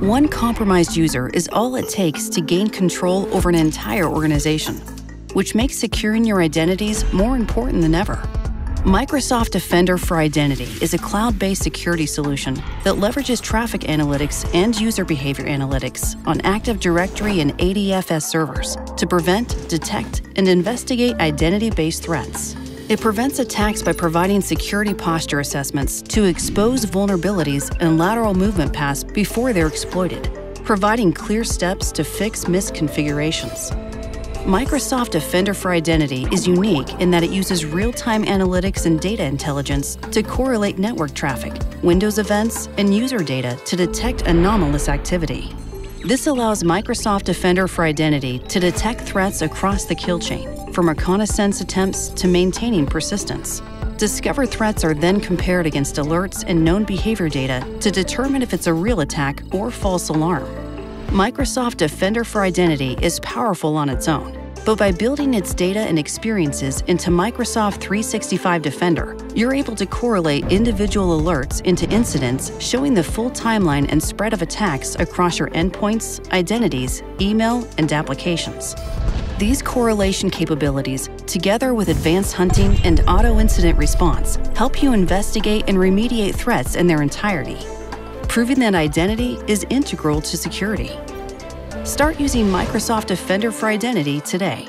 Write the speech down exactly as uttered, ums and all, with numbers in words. One compromised user is all it takes to gain control over an entire organization, which makes securing your identities more important than ever. Microsoft Defender for Identity is a cloud-based security solution that leverages traffic analytics and user behavior analytics on Active Directory and A D F S servers to prevent, detect, and investigate identity-based threats. It prevents attacks by providing security posture assessments to expose vulnerabilities and lateral movement paths before they're exploited, providing clear steps to fix misconfigurations. Microsoft Defender for Identity is unique in that it uses real-time analytics and data intelligence to correlate network traffic, Windows events, and user data to detect anomalous activity. This allows Microsoft Defender for Identity to detect threats across the kill chain, from reconnaissance attempts to maintaining persistence. Discovered threats are then compared against alerts and known behavior data to determine if it's a real attack or false alarm. Microsoft Defender for Identity is powerful on its own, but by building its data and experiences into Microsoft three sixty-five Defender, you're able to correlate individual alerts into incidents showing the full timeline and spread of attacks across your endpoints, identities, email, and applications. These correlation capabilities, together with advanced hunting and auto-incident response, help you investigate and remediate threats in their entirety, proving that identity is integral to security. Start using Microsoft Defender for Identity today.